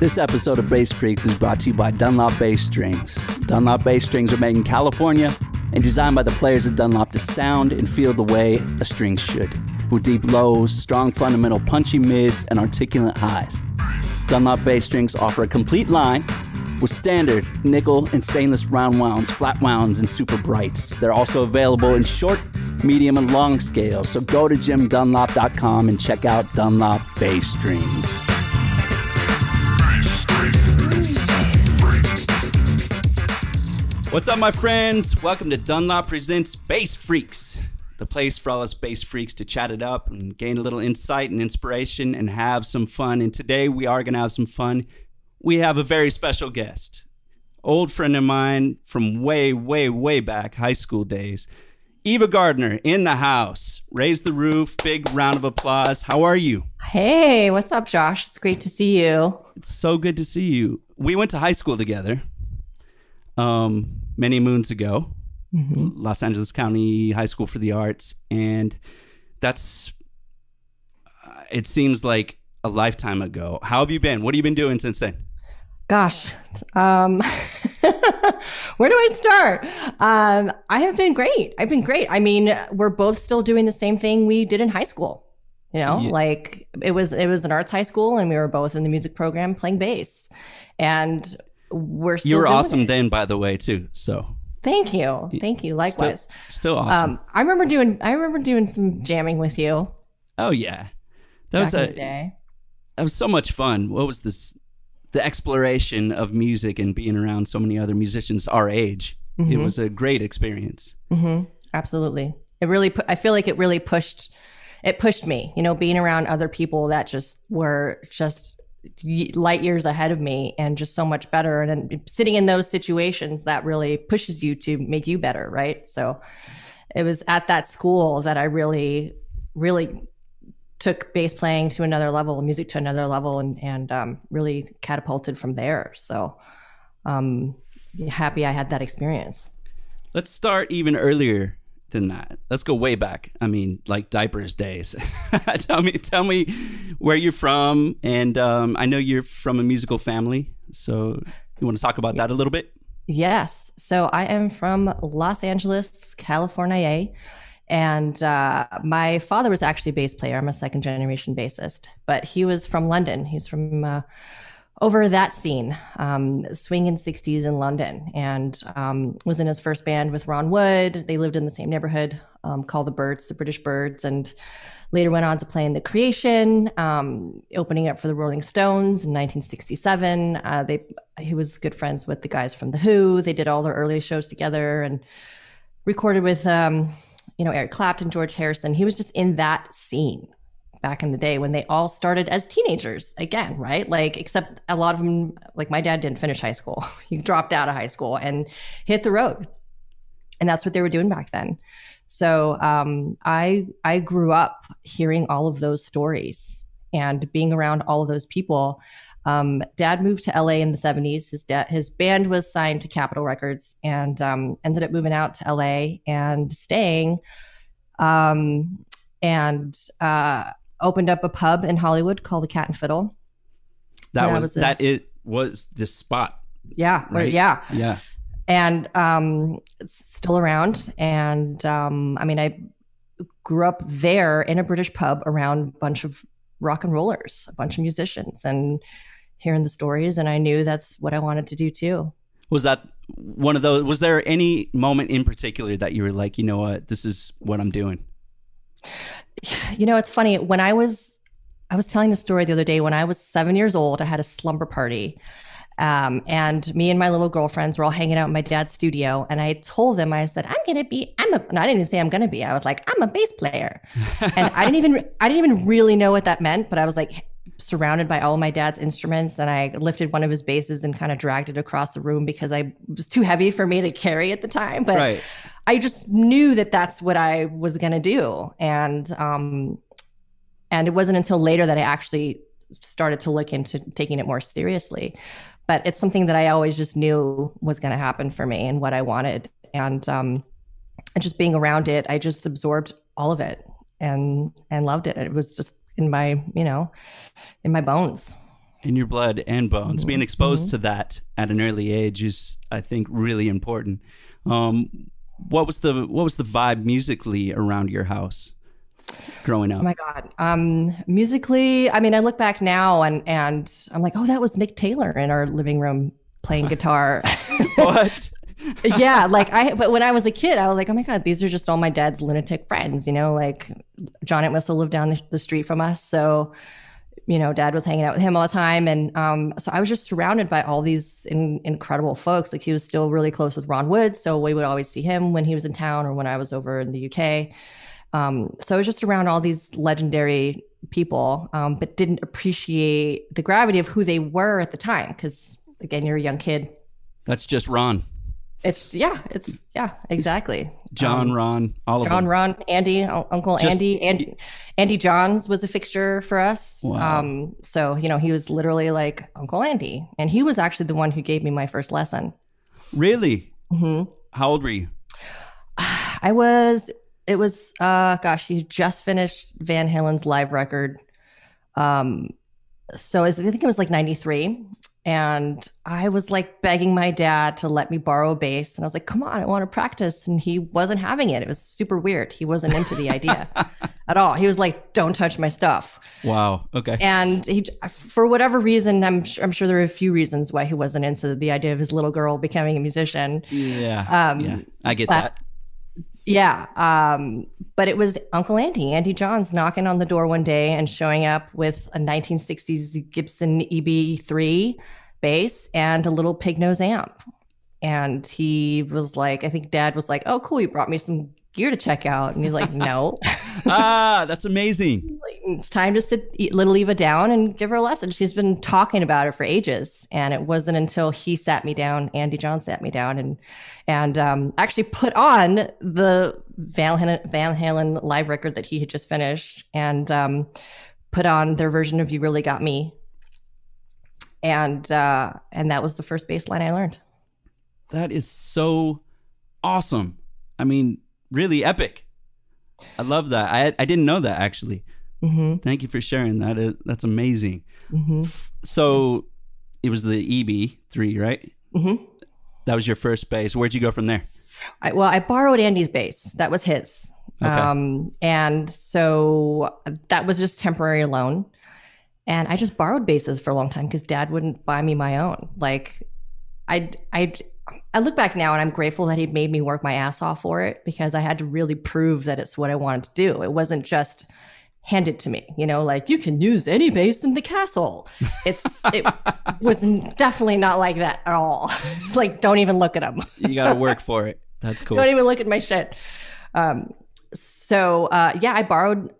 This episode of Bass Freaks is brought to you by Dunlop Bass Strings. Dunlop Bass Strings are made in California and designed by the players of Dunlop to sound and feel the way a string should, with deep lows, strong fundamental punchy mids, and articulate highs. Dunlop Bass Strings offer a complete line with standard, nickel, and stainless round wounds, flat wounds, and super brights. They're also available in short, medium, and long scales, so go to jimdunlop.com and check out Dunlop Bass Strings. What's up, my friends? Welcome to Dunlop Presents Bass Freaks, the place for all us bass freaks to chat it up and gain a little insight and inspiration and have some fun. And today we are going to have some fun. We have a very special guest, old friend of mine from way, way, way back, high school days. Eva Gardner in the house. Raise the roof. Big round of applause. How are you? Hey, what's up, Josh? It's great to see you. It's so good to see you. We went to high school together many moons ago, Los Angeles County High School for the Arts, and that's, it seems like a lifetime ago. How have you been? What have you been doing since then? Gosh, where do I start? I have been great. I've been great. I mean, we're both still doing the same thing we did in high school. You know, like it was an arts high school, and we were both in the music program playing bass, and we're still. You were awesome then, by the way, too. So thank you, Likewise, still awesome. I remember doing some jamming with you. Oh yeah, that was a day. That was so much fun. What was this? The exploration of music and being around so many other musicians our age. It was a great experience. Absolutely, it really. I feel like it really pushed. It pushed me, you know, being around other people that just were just light years ahead of me and just so much better. And then sitting in those situations that really pushes you to make you better, right? So it was at that school that I really, really took bass playing to another level, music to another level, and really catapulted from there. So happy I had that experience. Let's start even earlier than that. Let's go way back. I mean, like diapers days. tell me where you're from, and I know you're from a musical family, so you want to talk about that a little bit? Yes. So I am from Los Angeles, California, and my father was actually a bass player. I'm a second generation bassist, but he was from London. He's from over that scene, swinging 60s in London, and was in his first band with Ron Wood. They lived in the same neighborhood, called The Birds, the British Birds, and later went on to play in The Creation, opening up for the Rolling Stones in 1967. He was good friends with the guys from The Who. They did all their early shows together and recorded with Eric Clapton, George Harrison. He was just in that scene back in the day when they all started as teenagers again, right? Like, except a lot of them, like my dad didn't finish high school. He dropped out of high school and hit the road. And that's what they were doing back then. So I grew up hearing all of those stories and being around all of those people. Dad moved to LA in the 70s. His band was signed to Capitol Records and ended up moving out to LA and staying opened up a pub in Hollywood called the Cat and Fiddle. It was the spot. Yeah. Right? Yeah. And it's still around. And I grew up there in a British pub around a bunch of rock and rollers, a bunch of musicians, and hearing the stories. And I knew that's what I wanted to do too. Was that one of those? Was there any moment in particular that you were like, you know what, this is what I'm doing? You know, it's funny. When I was telling the story the other day, when I was 7 years old, I had a slumber party. And me and my little girlfriends were all hanging out in my dad's studio. And I told them, I said, I didn't even say I'm going to be. I was like, I'm a bass player. And I didn't even really know what that meant. But I was like surrounded by all my dad's instruments. And I lifted one of his basses and kind of dragged it across the room because it was too heavy for me to carry at the time. But right. I just knew that that's what I was going to do. And it wasn't until later that I actually started to look into taking it more seriously. But it's something that I always just knew was going to happen for me and what I wanted. And just being around it, I just absorbed all of it and loved it. It was just in my bones. in your blood and bones. Mm-hmm. Being exposed to that at an early age is, I think, really important. What was the vibe musically around your house growing up? Oh my God. Musically, I mean, I look back now and I'm like, oh, that was Mick Taylor in our living room playing guitar. What? Yeah, but when I was a kid, I was like, oh my God, these are just all my dad's lunatic friends, you know, like John Entwistle lived down the street from us. So, you know, Dad was hanging out with him all the time. And so I was just surrounded by all these incredible folks. Like, he was still really close with Ron Wood. So we would always see him when he was in town or when I was over in the UK. So I was just around all these legendary people, but didn't appreciate the gravity of who they were at the time. Because again, you're a young kid. That's just Ron. Yeah, exactly. John, Ron, all of them. John, Ron, Andy, Uncle Andy. Andy Johns was a fixture for us. Wow. So, you know, he was literally like Uncle Andy. And he was actually the one who gave me my first lesson. Really? Mm-hmm. How old were you? He just finished Van Halen's live record. I think it was like 93. And I was like begging my dad to let me borrow a bass. And I was like, come on, I want to practice. And he wasn't having it. It was super weird. He wasn't into the idea at all. He was like, don't touch my stuff. Wow. Okay. And he, for whatever reason, I'm sure there were a few reasons why he wasn't into the idea of his little girl becoming a musician. Yeah. I get that. Yeah. But it was Uncle Andy Johns knocking on the door one day and showing up with a 1960s Gibson EB3 bass and a little Pignose amp. And he was like, I think Dad was like, oh, cool, you brought me some gear to check out. And he's like, no. That's amazing. It's time to sit little Eva down and give her a lesson. She's been talking about it for ages. And it wasn't until Andy Johns sat me down and actually put on the Van Halen live record that he had just finished and put on their version of You Really Got Me. And that was the first bass line I learned. That is so awesome. I mean, really epic. I love that. I didn't know that, actually. Mm-hmm. Thank you for sharing that. That's amazing. Mm-hmm. So it was the EB3, right? Mm-hmm. That was your first bass. Where'd you go from there? I borrowed Andy's bass. That was his. Okay. And so that was just temporary loan. And I just borrowed basses for a long time because Dad wouldn't buy me my own. Like, I look back now and I'm grateful that he made me work my ass off for it, because I had to really prove that it's what I wanted to do. It wasn't just hand it to me, you know, like, you can use any bass in the castle. It was definitely not like that at all. It's like, don't even look at them. You got to work for it. That's cool. Don't even look at my shit. I borrowed,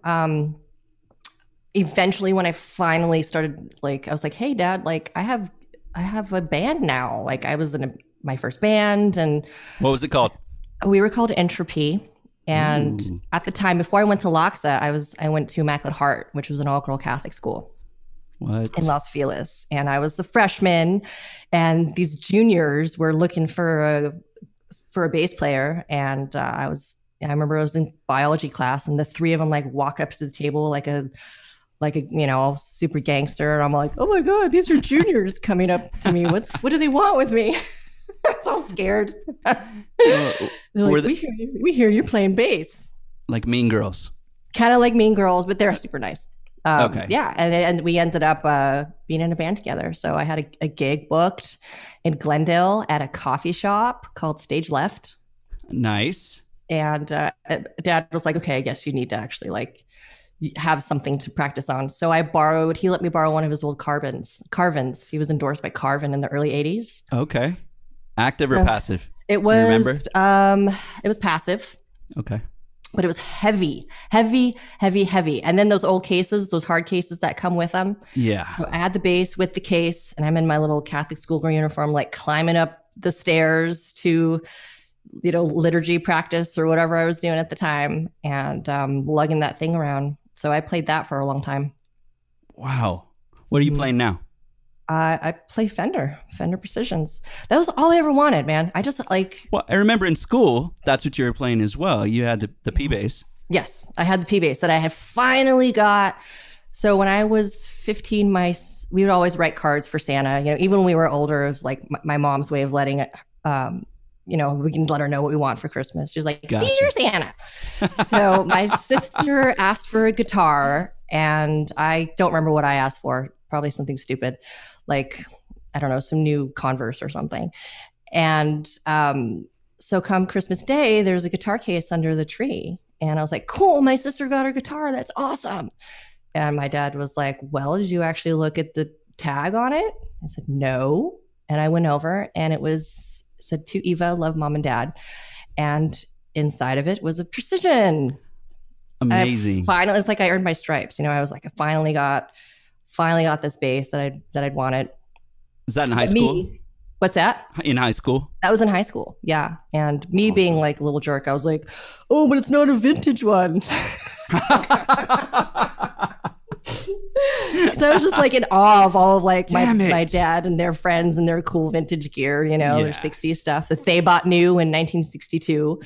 eventually when I finally started, like, I was like, hey Dad, like I have a band now. Like, I was in my first band. And what was it called? We were called Entropy. And at the time, before I went to LAXA, I went to Immaculate Heart, which was an all-girl Catholic school in Los Feliz. And I was a freshman, and these juniors were looking for a bass player. And I remember I was in biology class, and the three of them like walk up to the table like a, you know, super gangster. And I'm like, oh my God, these are juniors coming up to me. What do they want with me? I'm so scared. We hear you're playing bass. Like Mean Girls. Kind of like Mean Girls, but they're super nice. Okay. Yeah, and we ended up being in a band together. So I had a gig booked in Glendale at a coffee shop called Stage Left. Nice. And Dad was like, okay, I guess you need to actually like have something to practice on. So he let me borrow one of his old Carvins. He was endorsed by Carvin in the early 80s. Okay. Active or passive? It was passive. Okay. But it was heavy, heavy, heavy, heavy. And then those old cases, those hard cases that come with them. Yeah. So I had the bass with the case, and I'm in my little Catholic schoolgirl uniform, like climbing up the stairs to, you know, liturgy practice or whatever I was doing at the time, and lugging that thing around. So I played that for a long time. Wow. What are you playing now? I play Fender Precisions. That was all I ever wanted, man. I just like... Well, I remember in school, that's what you were playing as well. You had the P bass. Yes, I had the P bass that I had finally got So when I was 15, we would always write cards for Santa. You know, even when we were older, it was like my mom's way of letting it, you know, we can let her know what we want for Christmas. She's like, "Gotcha. Be your Santa." So my sister asked for a guitar, and I don't remember what I asked for. Probably something stupid, like, I don't know, some new Converse or something. And so come Christmas Day, there's a guitar case under the tree. And I was like, cool, my sister got her guitar. That's awesome. And my dad was like, well, did you actually look at the tag on it? I said, no. And I went over, and it said, "To Eva, love Mom and Dad." And inside of it was a Precision. Amazing. Finally, it was like I earned my stripes. You know, I was like, I finally got this bass that I'd wanted. Is that in high school? What's that? In high school? That was in high school, yeah. And me awesome. Being like a little jerk, I was like, oh, but it's not a vintage one. So I was just like in awe of all of like my dad and their friends and their cool vintage gear, you know, their 60s stuff that they bought new in 1962.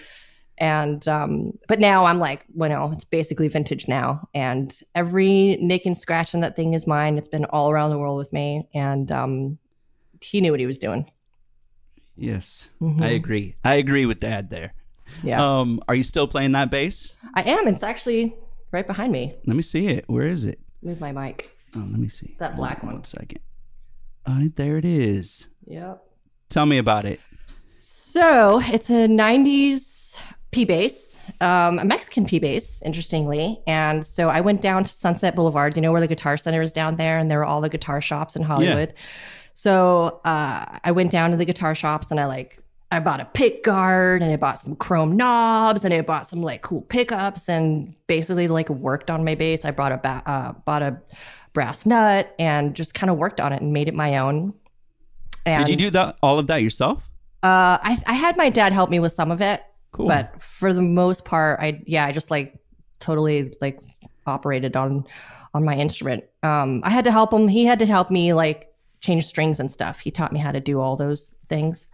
And but now I'm like, well, no, it's basically vintage now, and every nick and scratch on that thing is mine. It's been all around the world with me, and he knew what he was doing. Yes. Mm-hmm. I agree with Dad there. Yeah. Are you still playing that bass? I am. It's actually right behind me. Let me see it. Where is it? Move my mic. Oh, let me see that black one. 1 second. All right, there it is. Yep. Tell me about it. So it's a 90s P bass, a Mexican P bass, interestingly. And so I went down to Sunset Boulevard, you know, where the Guitar Center is down there, and there were all the guitar shops in Hollywood. Yeah. So I went down to the guitar shops, and I bought a pick guard, and I bought some chrome knobs, and I bought some like cool pickups, and basically like worked on my bass. I bought a brass nut and just kind of worked on it and made it my own. And, did you do that all of that yourself? I had my dad help me with some of it. Cool. But for the most part, I just like totally like operated on my instrument. I had to help him. He had to help me like change strings and stuff. He taught me how to do all those things.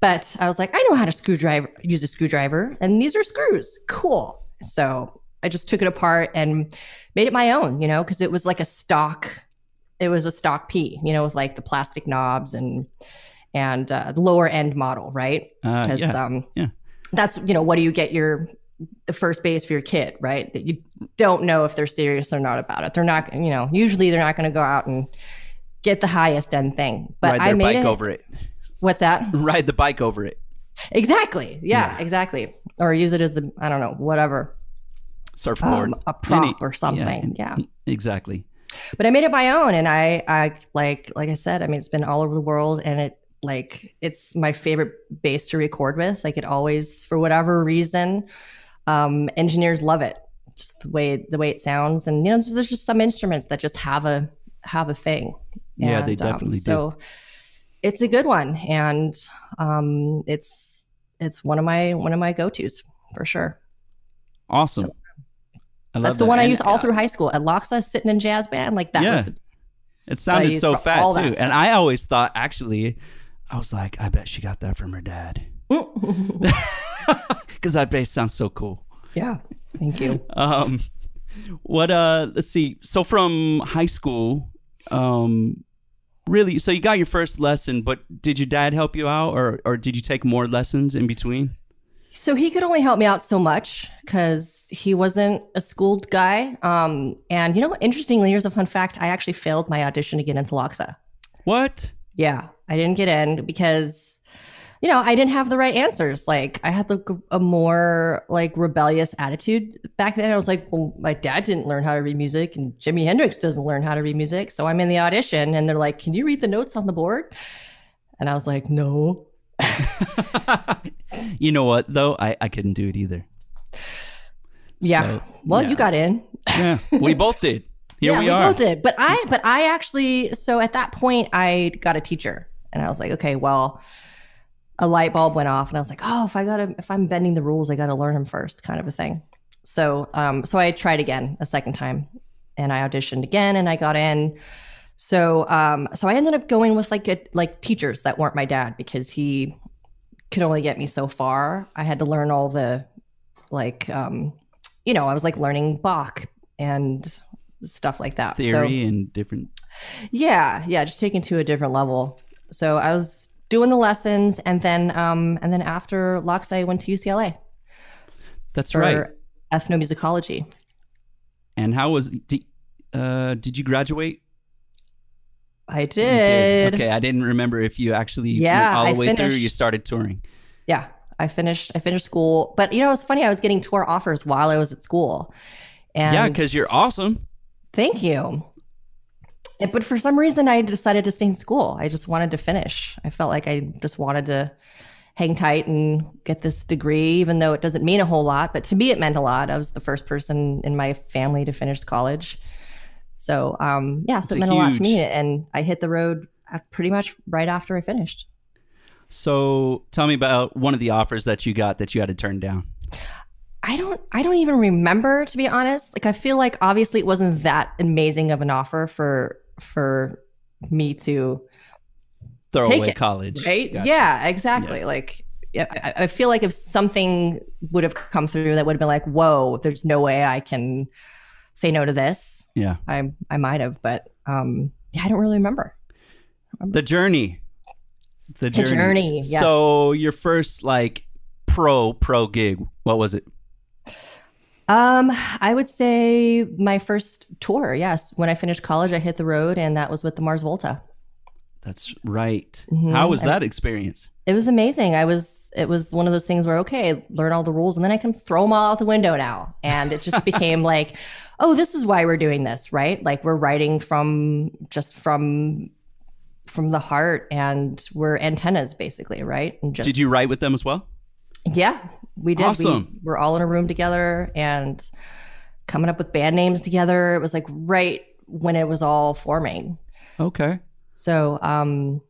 But I was like, I know how to use a screwdriver, and these are screws. Cool. So I just took it apart and made it my own, you know, because it was like a stock P, you know, with like the plastic knobs and the lower end model, right? Because yeah. That's, you know, what do you get the first bass for your kid, right? That you don't know if they're serious or not about it. They're not, you know, usually they're not going to go out and get the highest end thing. But I made it. Ride their bike over it. What's that? Ride the bike over it. Exactly. Yeah, exactly. Or use it as a, I don't know, whatever. Surfboard. A prop or something. Yeah. Exactly. But I made it my own. And I said, I mean, it's been all over the world, and it's my favorite bass to record with. Like, it always, for whatever reason, engineers love it, just the way it sounds. And you know, there's just some instruments that just have a thing. And, yeah, they definitely do. So it's a good one, and it's one of my go-tos for sure. Awesome, so, I love that's the one I used all through high school at Loxa, sitting in jazz band. Like that was. It sounded so fat too, and I always thought actually. I was like, I bet she got that from her dad. Because that bass sounds so cool. Yeah, thank you. Let's see. So from high school, really, so you got your first lesson, but did your dad help you out, or did you take more lessons in between? So he could only help me out so much because he wasn't a schooled guy. And you know, interestingly, here's a fun fact. I actually failed my audition to get into LOXA. What? Yeah. I didn't get in because, you know, I didn't have the right answers. Like, I had like a more like rebellious attitude back then. I was like, well, my dad didn't learn how to read music, and Jimi Hendrix doesn't learn how to read music. So I'm in the audition, and they're like, can you read the notes on the board? And I was like, no. You know what, though? I couldn't do it either. Yeah. So, well, you got in. Yeah, we both did. Here we are. Both did. But I actually, so at that point I got a teacher, and I was like, okay, well, a light bulb went off, and I was like, oh, if I'm bending the rules, I got to learn them first, kind of a thing. So, so I tried again a second time, and I auditioned again, and I got in. So, so I ended up going with like teachers that weren't my dad, because he could only get me so far. I had to learn all the, like, you know, I was like learning Bach and stuff like that. Theory and different. Yeah. Yeah. Just taking to a different level. So I was doing the lessons, and then after Lux, I went to UCLA. That's right. Ethnomusicology. And how was, did you graduate? I did. Okay. I didn't remember if you actually went all the way through, you started touring. Yeah. I finished school, but you know, it's funny. I was getting tour offers while I was at school. And yeah, because you're awesome. Thank you. But for some reason, I decided to stay in school. I just wanted to finish. I felt like I just wanted to hang tight and get this degree, even though it doesn't mean a whole lot. But to me, it meant a lot. I was the first person in my family to finish college. So yeah, so it meant a lot to me. And I hit the road pretty much right after I finished. So tell me about one of the offers that you got that you had to turn down. I don't even remember, to be honest. Like, I feel like obviously it wasn't that amazing of an offer for me to throw away college. Right? Gotcha. Yeah, exactly. Yeah. Like, I feel like if something would have come through that would have been like, whoa, there's no way I can say no to this. Yeah. I might have, but yeah, I don't really remember. The journey. Yes. So your first like pro gig, what was it? I would say my first tour. Yes. When I finished college, I hit the road, and that was with the Mars Volta. That's right. Mm-hmm. How was that experience? It was amazing. It was one of those things where, okay, learn all the rules and then I can throw them all out the window now. And it just became like, oh, this is why we're doing this, right? Like, we're writing from the heart, and we're antennas basically, right? And just, did you write with them as well? Yeah, we did. Awesome. We're all in a room together and coming up with band names together. It was like right when it was all forming. Okay. So, and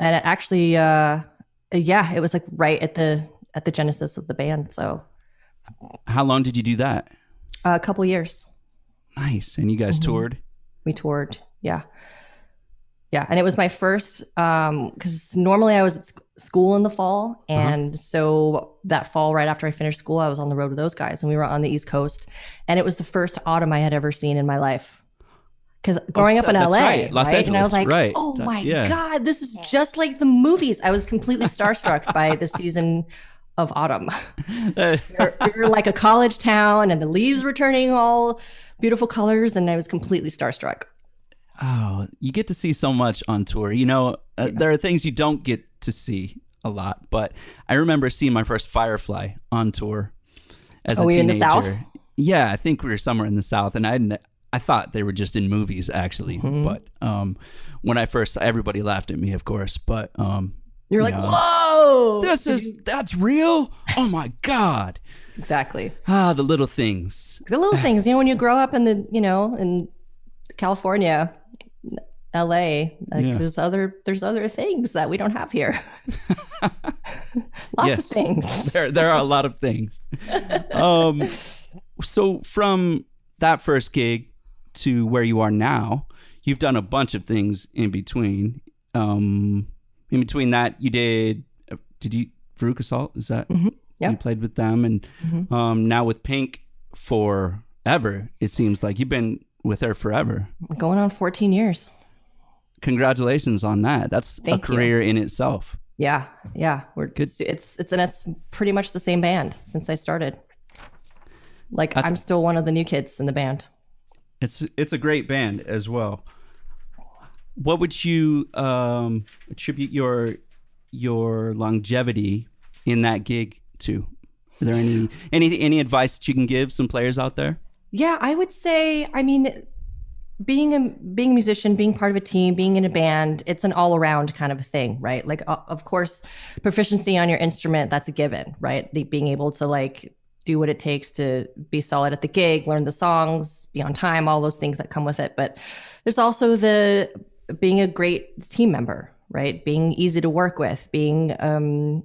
it actually, yeah, it was like right at the genesis of the band. So, how long did you do that? A couple years. Nice. And you guys toured? We toured. Yeah. Yeah, and it was my first, because normally I was at school in the fall, and so that fall right after I finished school, I was on the road with those guys, and we were on the East Coast, and it was the first autumn I had ever seen in my life. Because growing up in LA, right, Los Angeles, and I was like, oh my God, this is just like the movies. I was completely starstruck by the season of autumn. we were like a college town, and the leaves were turning all beautiful colors, and I was completely starstruck. Oh, you get to see so much on tour. You know, there are things you don't get to see a lot, but I remember seeing my first Firefly on tour as a teenager. Were you in the South? Yeah, I think we were somewhere in the South, and I thought they were just in movies, actually. Mm-hmm. But when I first, everybody laughed at me, of course, but... You're like, whoa! That's real? Oh my God. Exactly. Ah, the little things. The little things. You know, when you grow up in the, you know, in California... LA, there's other things that we don't have here. Lots of things. There are a lot of things. So from that first gig to where you are now, you've done a bunch of things in between. In between that, you did you Veruca Salt? Is that you played with them? And now with Pink forever, it seems like you've been with her forever. Going on 14 years. Congratulations on that. That's a career in itself. Yeah. Yeah. We're good. It's pretty much the same band since I started. Like, I'm still one of the new kids in the band. It's a great band as well. What would you attribute your longevity in that gig to? Are there any advice that you can give some players out there? Yeah, I would say, I mean, being a musician, being part of a team, being in a band, it's an all-around kind of a thing, right? Like, of course, proficiency on your instrument, that's a given, right? Being able to, like, do what it takes to be solid at the gig, learn the songs, be on time, all those things that come with it. But there's also being a great team member, right? Being easy to work with, being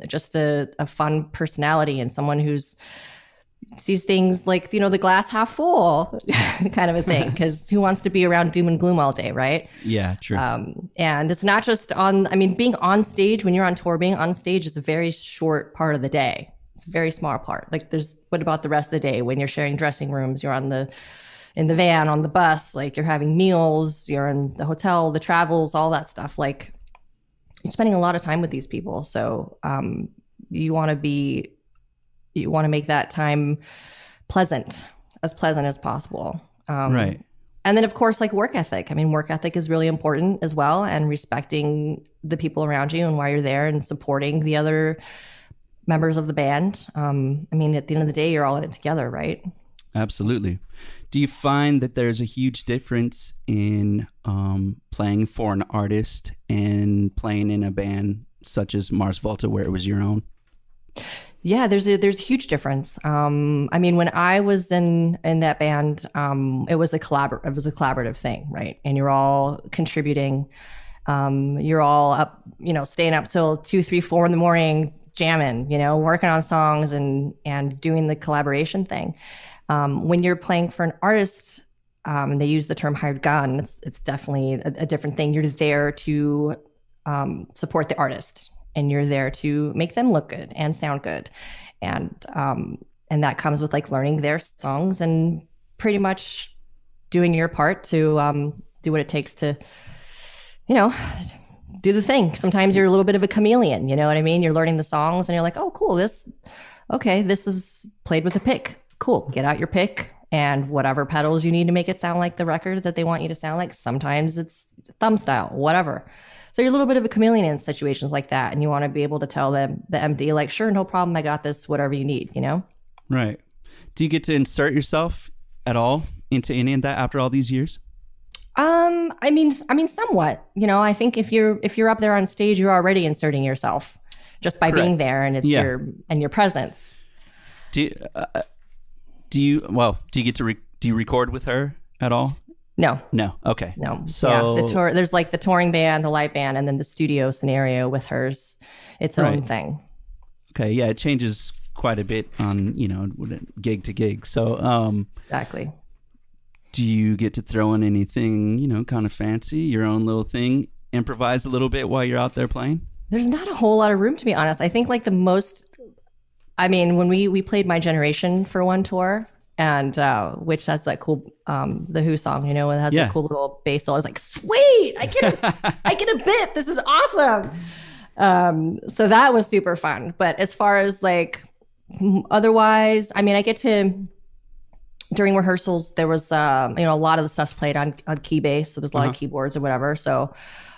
just a fun personality and someone who's sees things like, you know, the glass half full kind of a thing, because who wants to be around doom and gloom all day, right? Yeah, true. And it's not just on, I mean, being on stage when you're on tour, being on stage is a very short part of the day. It's a very small part. Like, what about the rest of the day when you're sharing dressing rooms, you're on the in the van, on the bus, like you're having meals, you're in the hotel, the travels, all that stuff. Like you're spending a lot of time with these people. So you want to make that time pleasant as possible. Right. And then, of course, like work ethic. I mean, work ethic is really important as well, and respecting the people around you and why you're there, and supporting the other members of the band. I mean, at the end of the day, you're all in it together, right? Absolutely. Do you find that there's a huge difference in playing for an artist and playing in a band such as Mars Volta, where it was your own? Yeah, there's a huge difference. I mean, when I was in that band, it was a collaborative thing, right? And you're all contributing. You're all up, you know, staying up till 2, 3, 4 in the morning, jamming, you know, working on songs and doing the collaboration thing. When you're playing for an artist, and they use the term hired gun, it's definitely a different thing. You're there to support the artist, and you're there to make them look good and sound good. And that comes with like learning their songs and pretty much doing your part to do what it takes to, you know, do the thing. Sometimes you're a little bit of a chameleon, you know what I mean? You're learning the songs and you're like, oh, cool, this is played with a pick. Cool, get out your pick and whatever pedals you need to make it sound like the record that they want you to sound like. Sometimes it's thumb style, whatever. So you're a little bit of a chameleon in situations like that, and you want to be able to tell them, the MD, like, sure, no problem, I got this, whatever you need, you know? Right. Do you get to insert yourself at all into any of that after all these years? I mean, somewhat. You know, I think if you're up there on stage, you're already inserting yourself just by being there, and it's your presence. Do you record with her at all? No. Okay. No. So yeah, there's like the touring band, the live band, and then the studio scenario with hers, its own thing. Okay. Yeah. It changes quite a bit on, you know, gig to gig. So, exactly. Do you get to throw in anything, you know, kind of fancy, your own little thing, improvise a little bit while you're out there playing? There's not a whole lot of room, to be honest. I think like when we played My Generation for one tour, and which has that cool The Who song, you know, it has that cool little bass solo. I was like, sweet, I get a bit, this is awesome. So that was super fun. But as far as like otherwise, I mean, I get to, during rehearsals, there was you know, a lot of the stuff's played on key bass, so there's a lot of keyboards or whatever. So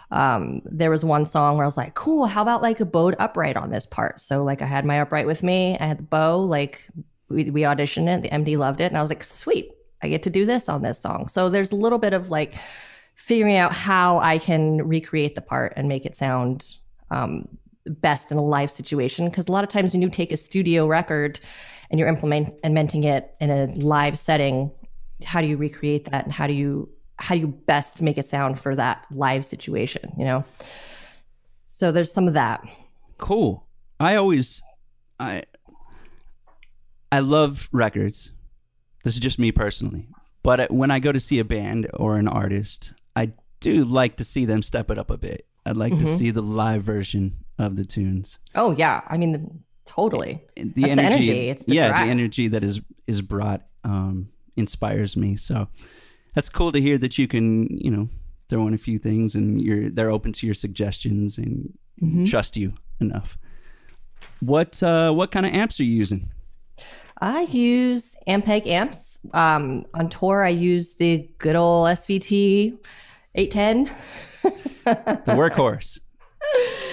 there was one song where I was like, cool, how about like a bowed upright on this part? So like I had my upright with me, I had the bow, like we auditioned it, the MD loved it, and I was like, sweet, I get to do this on this song. So there's a little bit of like figuring out how I can recreate the part and make it sound best in a live situation. Because a lot of times when you take a studio record and you're implementing it in a live setting, how do you recreate that, and how do you best make it sound for that live situation, you know? So there's some of that. Cool. I love records. This is just me personally. But when I go to see a band or an artist, I do like to see them step it up a bit. I'd like to see the live version of the tunes. Oh, yeah. I mean, totally. The energy. It's the drive. The energy that is brought inspires me. So that's cool to hear that you can, you know, throw in a few things and they're open to your suggestions and trust you enough. What kind of amps are you using? I use Ampeg amps. On tour, I use the good old SVT 810. The workhorse.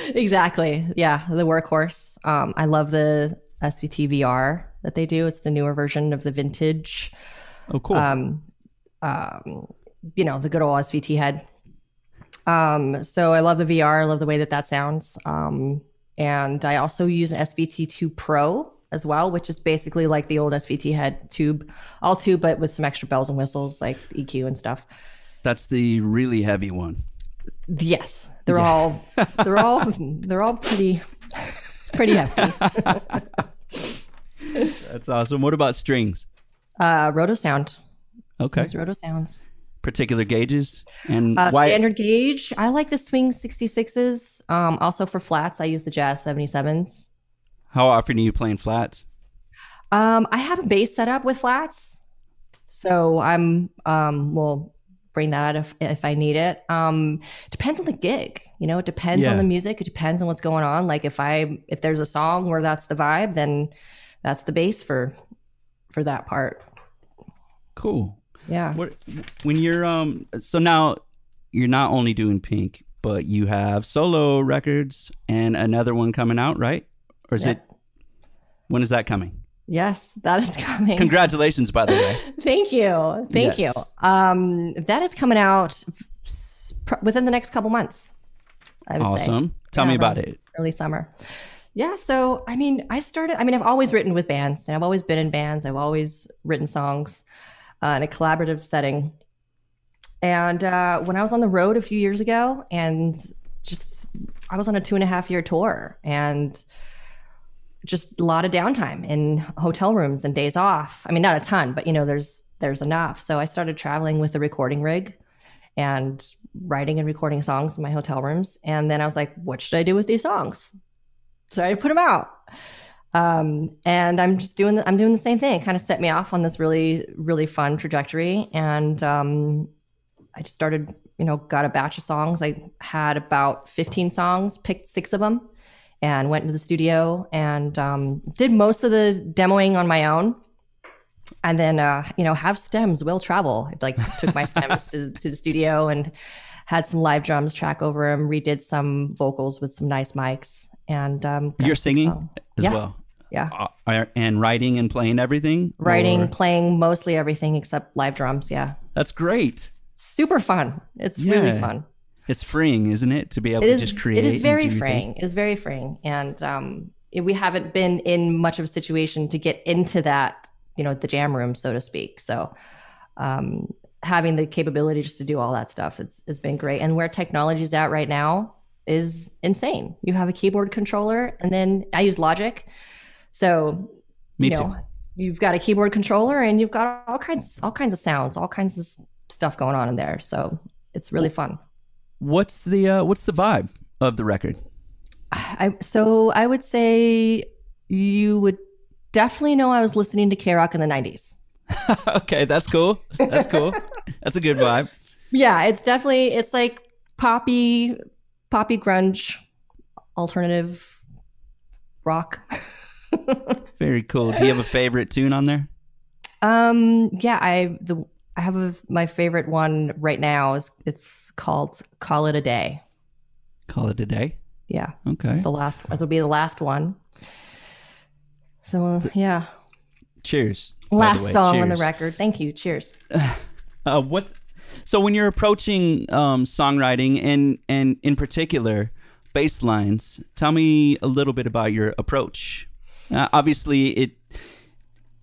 Exactly. Yeah, the workhorse. I love the SVT VR that they do. It's the newer version of the vintage. Oh, cool. You know, the good old SVT head. So I love the VR. I love the way that sounds. And I also use an SVT2 Pro as well, which is basically like the old SVT head all tube, but with some extra bells and whistles, like EQ and stuff. That's the really heavy one. Yes, they're all pretty hefty. That's awesome. What about strings? Rotosound. Okay. These Rotosounds. Particular gauges and standard gauge. I like the Swing 66s. Also for flats, I use the Jazz 77s. How often are you playing flats? I have a bass set up with flats. So I'm we'll bring that out if I need it. Depends on the gig, you know. It depends on the music. It depends on what's going on. Like if there's a song where that's the vibe, then that's the bass for that part. Cool. Yeah. When you're so now you're not only doing Pink, but you have solo records and another one coming out, right? Or is it? When is that coming? Yes, that is coming. Congratulations, by the way. Thank you. Thank you. That is coming out within the next couple months, I would say. Awesome. Tell me about it. Early summer. Yeah. So, I mean, I've always written with bands and I've always been in bands. I've always written songs in a collaborative setting. And when I was on the road a few years ago and I was on a 2.5-year tour and just a lot of downtime in hotel rooms and days off. I mean, not a ton, but you know, there's enough. So I started traveling with a recording rig and writing and recording songs in my hotel rooms. And then I was like, what should I do with these songs? So I put them out. And I'm doing the same thing. It kind of set me off on this really, really fun trajectory. And I just started, you know, got a batch of songs. I had about 15 songs, picked 6 of them, and went into the studio and did most of the demoing on my own. And then, you know, have stems will travel. I took my stems to the studio and had some live drums track over them, redid some vocals with some nice mics. And you're singing as well? Yeah. And writing and playing everything? Playing mostly everything except live drums, yeah. That's great. Super fun. It's really fun. It's freeing, isn't it, to be able to just create? It is very freeing. It is very freeing. And we haven't been in much of a situation to get into that, you know, the jam room, so to speak. So having the capability just to do all that stuff, it's been great. And where technology's at right now is insane. You have a keyboard controller, and then I use Logic. So, you know, you've got a keyboard controller and you've got all kinds of sounds, all kinds of stuff going on in there. So it's really fun. What's the vibe of the record? I would say you would definitely know I was listening to K-Rock in the 90s. Okay, that's cool. That's cool. That's a good vibe. Yeah, it's like poppy grunge, alternative rock. Very cool. Do you have a favorite tune on there? I have my favorite one right now. It's called "Call It a Day." Call it a day. Yeah. Okay. It'll be the last one. So yeah. Cheers. Last song on the record. Thank you. Cheers. So when you're approaching songwriting and in particular bass lines, tell me a little bit about your approach. Obviously, it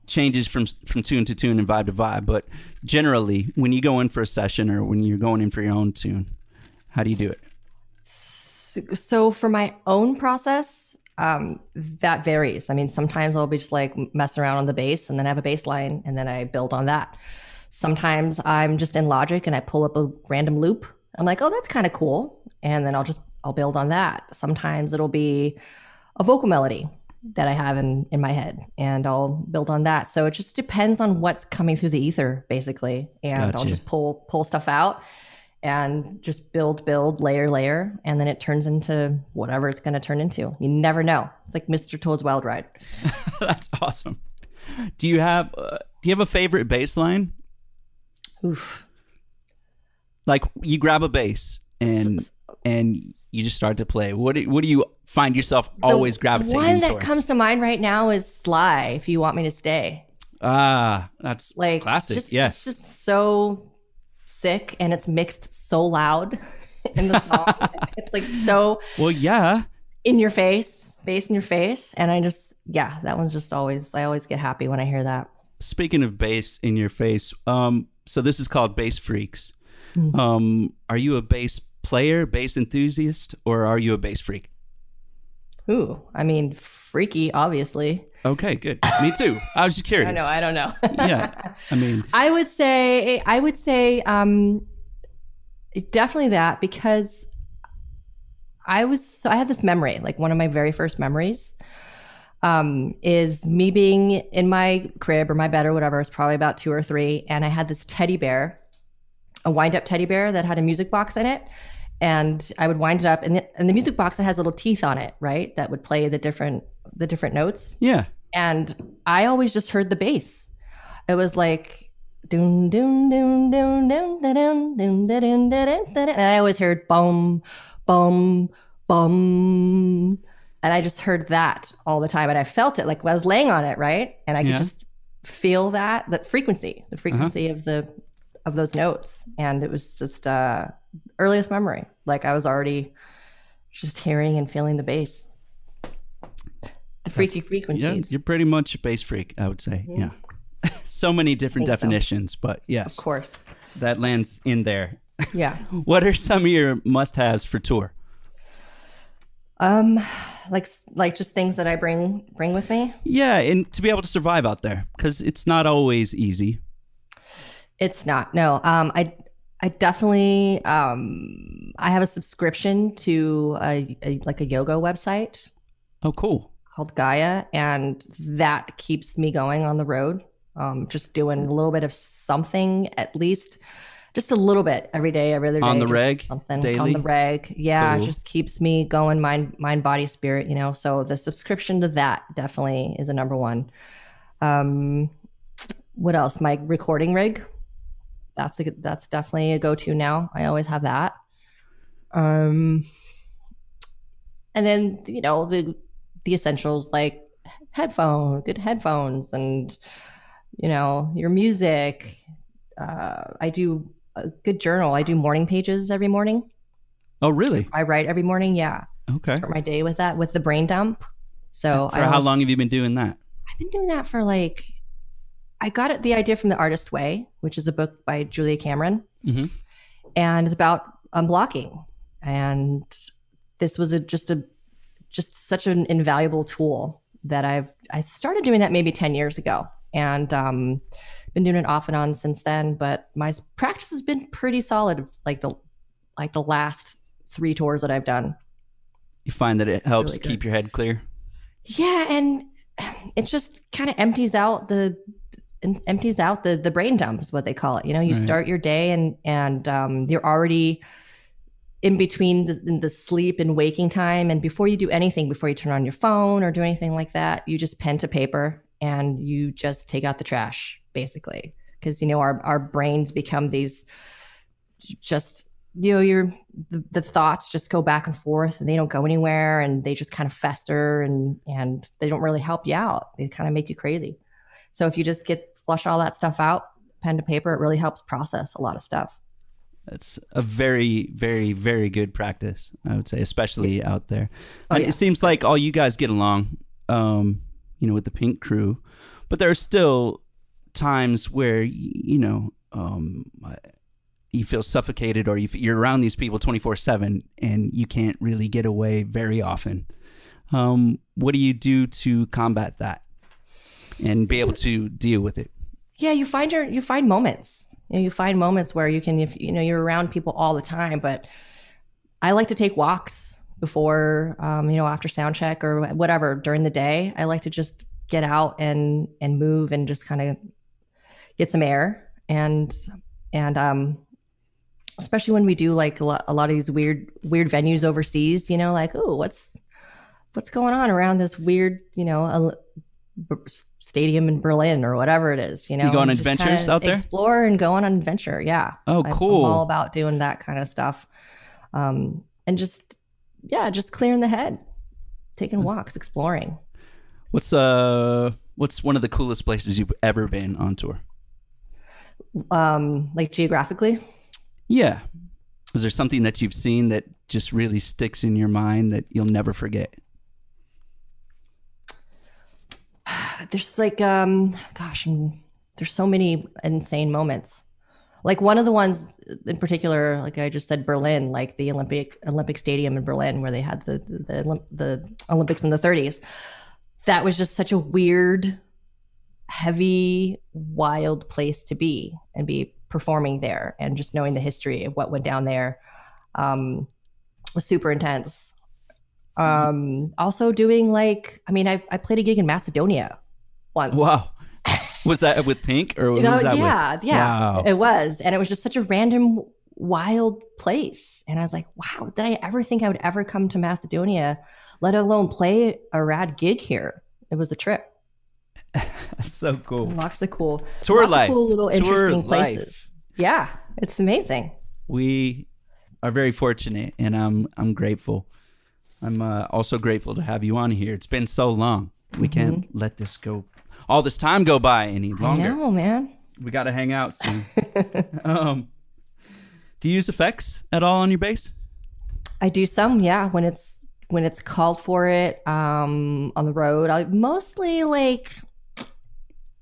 changes from tune to tune and vibe to vibe, but generally when you go in for a session or when you're going in for your own tune, how do you do it? So for my own process, that varies. I mean, sometimes I'll be just like messing around on the bass and then I have a bass line and then I build on that. Sometimes I'm just in Logic and I pull up a random loop. I'm like, oh, that's kind of cool. And then I'll build on that. Sometimes it'll be a vocal melody that I have in my head and I'll build on that. So it just depends on what's coming through the ether basically. And gotcha. I'll just pull stuff out and just build, layer. And then it turns into whatever it's going to turn into. You never know. It's like Mr. Toad's Wild Ride. That's awesome. Do you have a favorite bass line? Oof. Like you grab a bass and you just start to play. What do you find yourself always gravitating towards? The one that comes to mind right now is Sly, "If You Want Me to Stay." Ah, that's like classic. It's just so sick, and it's mixed so loud in the song. It's like so in your face, bass in your face, and I just that one's just I always get happy when I hear that. Speaking of bass in your face, so this is called Bass Freaks. Mm-hmm. Are you a bass player, bass enthusiast, or are you a bass freak? Ooh, I mean, freaky, obviously. Okay, good. Me too. I was just curious. I don't know. Yeah, I mean, I would say, definitely that, because I had this memory, like one of my very first memories is me being in my crib or my bed or whatever. It's probably about 2 or 3. And I had this teddy bear, a wind up teddy bear that had a music box in it. And I would wind it up, and the music box that has little teeth on it, right? That would play the different notes. Yeah. And I always just heard the bass. It was like, doom, doom, doom, doom, doom, doom, doom, doom, doom, and I always heard bum, bum, bum. And I just heard that all the time. And I felt it like when I was laying on it, right? And I could just feel that frequency, the frequency of those notes. And it was just earliest memory. Like I was already just hearing and feeling the bass. The freaky frequencies. Yeah, you're pretty much a bass freak, I would say. Mm-hmm. Yeah. So many different definitions, but yes. Of course. That lands in there. Yeah. What are some of your must-haves for tour? Like just things that I bring with me? Yeah, and to be able to survive out there, because it's not always easy. It's not, no. I definitely, I have a subscription to a yoga website. Oh, cool. Called Gaia, and that keeps me going on the road. Just doing a little bit of something, at least just a little bit every day, every other day. On the reg, something daily? On the reg. Yeah, cool. It just keeps me going, mind, body, spirit, you know. So the subscription to that definitely is a number one. What else? My recording rig. That's definitely a go-to now. I always have that. And then, you know, the essentials like good headphones and, you know, your music. I do a good journal. I do morning pages every morning. Oh, really? I write every morning. Yeah. Okay. Start my day with that, with the brain dump. So how long have you been doing that? I've been doing that for like, I got the idea from The Artist's Way, which is a book by Julia Cameron. Mm-hmm. And it's about unblocking. And this was just such an invaluable tool that I started doing that maybe 10 years ago, and been doing it off and on since then. But my practice has been pretty solid, like the last 3 tours that I've done. You find that it helps really keep your head clear? Yeah, and it just kind of empties out the brain dump is what they call it. You know, you start your day and you're already in between the sleep and waking time. And before you do anything, before you turn on your phone or do anything like that, you just pen to paper and you just take out the trash, basically. Because, you know, our brains become these just, you know, the thoughts just go back and forth and they don't go anywhere and they just kind of fester and they don't really help you out. They kind of make you crazy. So if you just flush all that stuff out, pen to paper, it really helps process a lot of stuff. That's a very, very, very good practice, I would say, especially out there. Oh, yeah. It seems like all you guys get along, you know, with the Pink crew, but there are still times where, you know, you feel suffocated or you're around these people 24/7 and you can't really get away very often. What do you do to combat that and be able to deal with it? Yeah, you find moments. You know, you find moments where you can, if you know, you're around people all the time, but I like to take walks before, you know, after sound check or whatever during the day. I like to just get out and move and just kind of get some air. And especially when we do like a lot of these weird venues overseas, you know, like, oh, what's going on around this weird, you know, stadium in Berlin or whatever it is, you know. You go on adventures out there? Explore and go on an adventure, yeah. Oh, cool. I'm all about doing that kind of stuff. And just, yeah, just clearing the head, taking walks, exploring. What's one of the coolest places you've ever been on tour? Like geographically? Yeah. Is there something that you've seen that just really sticks in your mind that you'll never forget? There's like, gosh, there's so many insane moments. Like one of the ones in particular, like I just said, Berlin, like the Olympic Stadium in Berlin, where they had the Olympics in the 30s. That was just such a weird, heavy, wild place to be and be performing there, and just knowing the history of what went down there was super intense. Also doing like, I mean, I played a gig in Macedonia once. Wow. Was that with Pink or was that with? Yeah, wow. It was. And it was just such a random, wild place. And I was like, wow, did I ever think I would ever come to Macedonia, let alone play a rad gig here? It was a trip. That's so cool. Lots of cool tour life. Cool little interesting places. Yeah, it's amazing. We are very fortunate, and I'm grateful. I'm also grateful to have you on here. It's been so long. We can't let this go. All this time go by any longer. I know, man. We got to hang out soon. Do you use effects at all on your bass? I do some, yeah. When it's called for it, on the road, I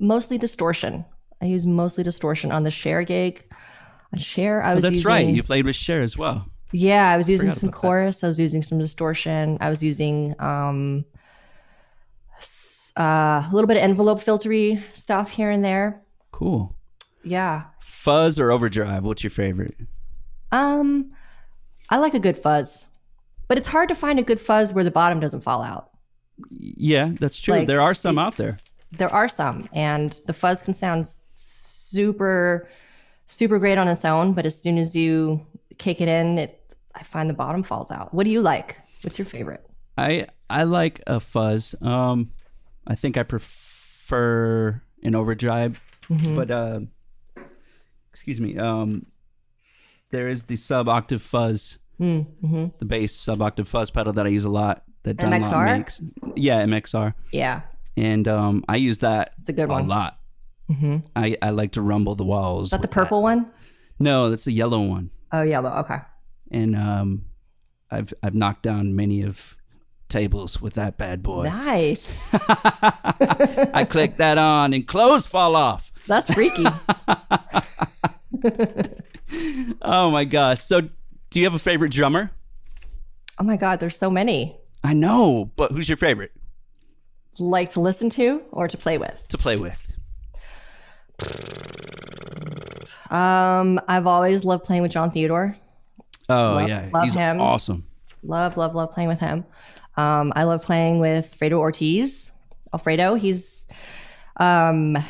mostly distortion. I use mostly distortion on the Cher gig. On Cher, I was using... That's right. You played with Cher as well. Yeah, I was using some chorus. I was using some distortion. I was using a little bit of envelope filtery stuff here and there. Cool. Yeah. Fuzz or overdrive? What's your favorite? I like a good fuzz, but it's hard to find a good fuzz where the bottom doesn't fall out. Yeah, that's true. Like, there are some out there. There are some, and the fuzz can sound super, super great on its own, but as soon as you kick it in, I find the bottom falls out. What do you like? What's your favorite? I like a fuzz. I think I prefer an overdrive, but excuse me. There is the sub-octave fuzz, the bass sub-octave fuzz pedal that I use a lot. That Dunlop MXR makes. Yeah, MXR. Yeah. And I use that a lot. I like to rumble the walls. Is that the purple one? No, that's the yellow one. Oh, yellow. Okay. And I've knocked down many of tables with that bad boy. Nice. I click that on and clothes fall off. That's freaky. Oh my gosh. So do you have a favorite drummer? Oh my God, there's so many. I know, but who's your favorite? Like to listen to or to play with? To play with. I've always loved playing with John Theodore. Oh, yeah. He's awesome. Love, love, love playing with him. I love playing with Fredo Ortiz. Alfredo, he's Gogol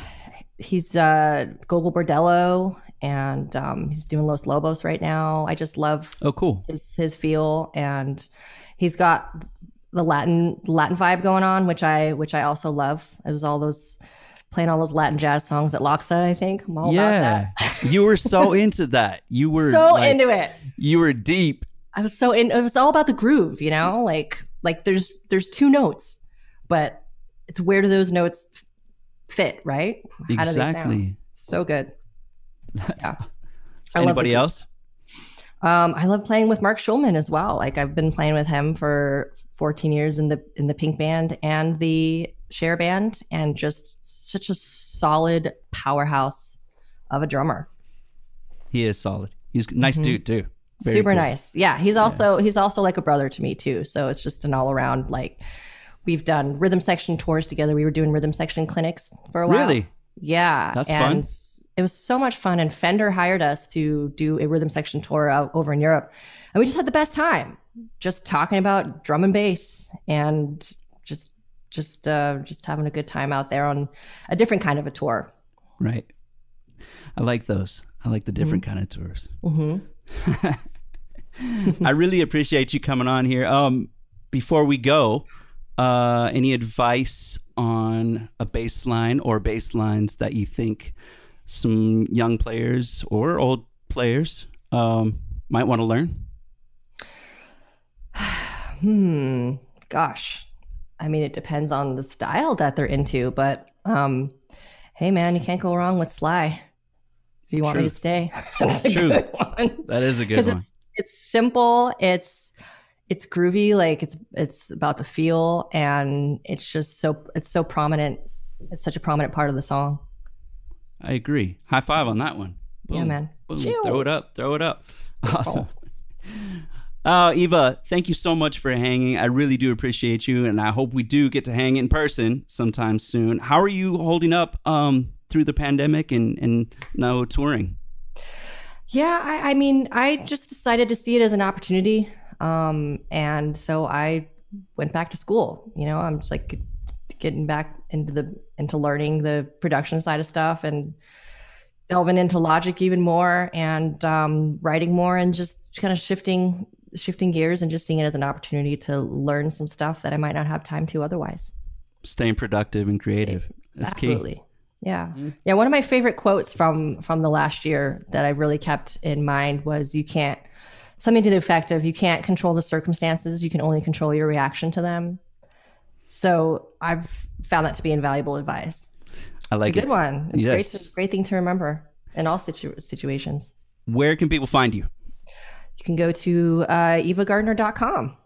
Bordello, and he's doing Los Lobos right now. I just love his feel, and he's got the Latin vibe going on, which I also love. It was all those playing all those Latin jazz songs at Loxa, I think. I'm all about that. You were so into that. You were so into it. You were deep. I was so in. It was all about the groove, you know. Like there's two notes, but it's where do those notes fit, right? Exactly. How do they sound? So good. Yeah. Anybody else? I love playing with Mark Schulman as well. Like I've been playing with him for 14 years in the Pink band and the Cher band, and just such a solid powerhouse of a drummer. He is solid. He's a nice dude too. Very super cool. Nice. Yeah, he's also like a brother to me too. So it's just an all around, like we've done rhythm section tours together. We were doing rhythm section clinics for a while. Really? Yeah. That's fun. It was so much fun, and Fender hired us to do a rhythm section tour out over in Europe, and we just had the best time, just talking about drum and bass, and just having a good time out there on a different kind of a tour. Right. I like those. I like the different kind of tours. I really appreciate you coming on here. Before we go, any advice on a bass line or bass lines that you think some young players or old players might want to learn? Gosh. I mean, it depends on the style that they're into, but hey, man, you can't go wrong with Sly. If you want me to stay, that's a good one. That is a good one. Because it's simple, it's groovy, like it's about the feel, and it's so prominent. It's such a prominent part of the song. I agree. High five on that one. Boom, yeah, man. Boom. Throw it up. Awesome. Eva, thank you so much for hanging. I really do appreciate you, and I hope we do get to hang in person sometime soon. How are you holding up through the pandemic and now touring? Yeah, I mean, I just decided to see it as an opportunity. And so I went back to school. You know, I'm just like getting back into learning the production side of stuff and delving into Logic even more and writing more and just kind of shifting gears and just seeing it as an opportunity to learn some stuff that I might not have time to otherwise. Staying productive and creative. That's key. Absolutely. Yeah. Mm-hmm. Yeah. One of my favorite quotes from the last year that I really kept in mind was something to the effect of, you can't control the circumstances, you can only control your reaction to them. So I've found that to be invaluable advice. I like it. It's a good one. It's great thing to remember in all situations. Where can people find you? You can go to evagardner.com.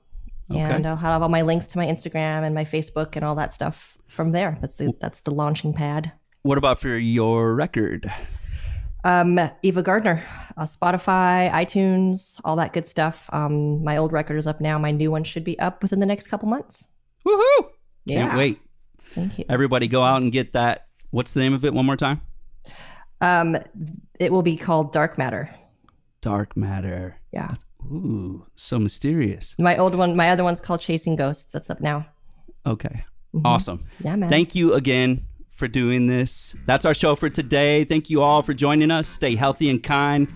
Okay. And I'll have all my links to my Instagram and my Facebook and all that stuff from there. That's the launching pad. What about for your record? Eva Gardner, Spotify, iTunes, all that good stuff. My old record is up now. My new one should be up within the next couple months. Woohoo! Yeah. Can't wait. Thank you. Everybody go out and get that. What's the name of it one more time? It will be called Dark Matter. Dark Matter. Yeah. Ooh, so mysterious. My other one's called Chasing Ghosts. That's up now. Okay. Mm-hmm. Awesome. Yeah, man. Thank you again for doing this. That's our show for today. Thank you all for joining us. Stay healthy and kind.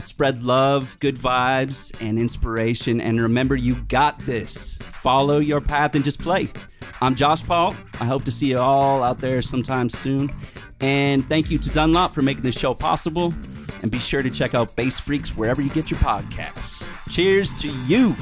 Spread love, good vibes, and inspiration. And remember, you got this. Follow your path and just play. I'm Josh Paul. I hope to see you all out there sometime soon. And thank you to Dunlop for making this show possible. And be sure to check out Bass Freaks wherever you get your podcasts. Cheers to you.